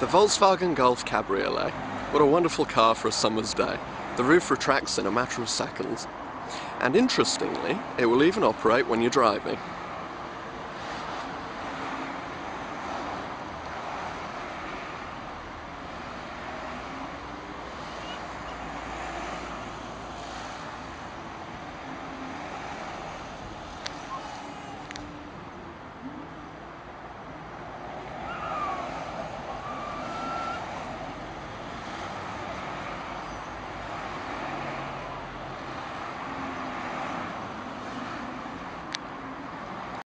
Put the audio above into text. The Volkswagen Golf Cabriolet. What a wonderful car for a summer's day. The roof retracts in a matter of seconds. And interestingly, it will even operate when you're driving.